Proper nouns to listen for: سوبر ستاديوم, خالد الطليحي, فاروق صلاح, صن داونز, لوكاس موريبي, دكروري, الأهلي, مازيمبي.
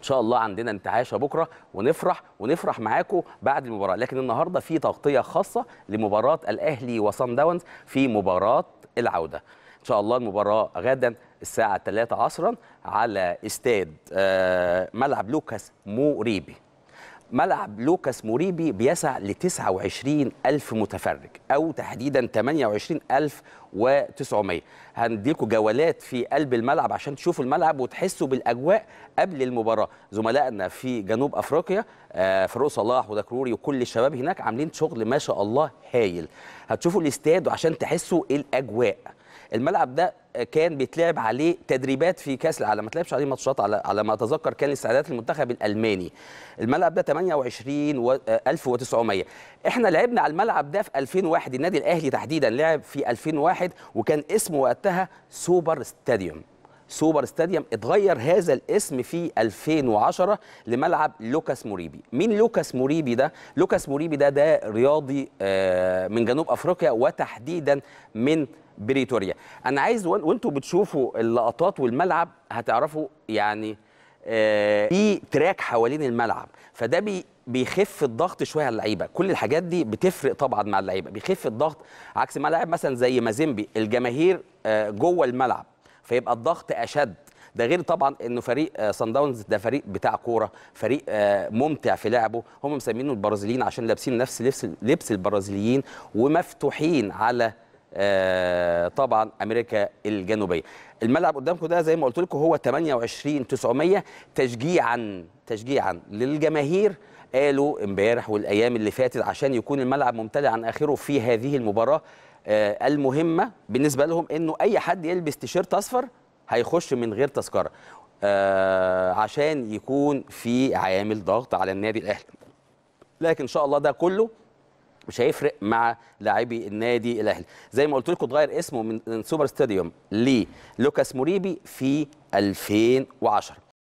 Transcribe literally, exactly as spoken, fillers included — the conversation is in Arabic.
ان شاء الله عندنا انتعاشه بكره ونفرح ونفرح معاكم بعد المباراه. لكن النهارده في تغطيه خاصه لمباراه الاهلي وصن داونز في مباراه العوده ان شاء الله. المباراه غدا الساعه ثلاثة عصرا على استاد ملعب لوكاس موريبي. ملعب لوكاس موريبي بيسع ل تسعة وعشرين ألف متفرج أو تحديدا ثمانية وعشرين ألف وتسعمائة. هنديلكوا جولات في قلب الملعب عشان تشوفوا الملعب وتحسوا بالأجواء قبل المباراة. زملائنا في جنوب أفريقيا فاروق صلاح ودكروري وكل الشباب هناك عاملين شغل ما شاء الله هايل. هتشوفوا الاستاد وعشان تحسوا الأجواء. الملعب ده كان بيتلعب عليه تدريبات في كاس العالم، ما تلعبش عليه ماتشات على على ما اتذكر، كان لاستعدادات المنتخب الالماني. الملعب ده ثمانية وعشرين ألف وتسعمائة. احنا لعبنا على الملعب ده في ألفين وواحد، النادي الاهلي تحديدا لعب في ألفين وواحد وكان اسمه وقتها سوبر ستاديوم. سوبر ستاديوم اتغير هذا الاسم في ألفين وعشرة لملعب لوكاس موريبي. مين لوكاس موريبي ده؟ لوكاس موريبي ده ده رياضي من جنوب افريقيا وتحديدا من بريتوريا. انا عايز وانتم بتشوفوا اللقطات والملعب هتعرفوا يعني في تراك حوالين الملعب، فده بي بيخف الضغط شويه على اللعيبه. كل الحاجات دي بتفرق طبعا مع اللعيبه، بيخف الضغط عكس ملاعب مثلا زي مازيمبي الجماهير جوه الملعب فيبقى الضغط اشد. ده غير طبعا انه فريق صن داونز ده فريق بتاع كوره، فريق ممتع في لعبه، هم مسمينه البرازيليين عشان لابسين نفس لبس لبس البرازيليين ومفتوحين على آه طبعا امريكا الجنوبيه. الملعب قدامكم ده زي ما قلت لكم هو ثمانية وعشرين ألف وتسعمائة. تشجيعا تشجيعا للجماهير قالوا امبارح والايام اللي فاتت عشان يكون الملعب ممتلئ عن اخره في هذه المباراه آه المهمه بالنسبه لهم، انه اي حد يلبس تيشيرت اصفر هيخش من غير تذكره آه عشان يكون في عامل ضغط على النادي الاهلي. لكن ان شاء الله ده كله مش هيفرق مع لاعبي النادي الاهلي. زي ما قلت لكم اتغير اسمه من سوبر ستاديوم للوكاس موريبي في ألفين وعشرة.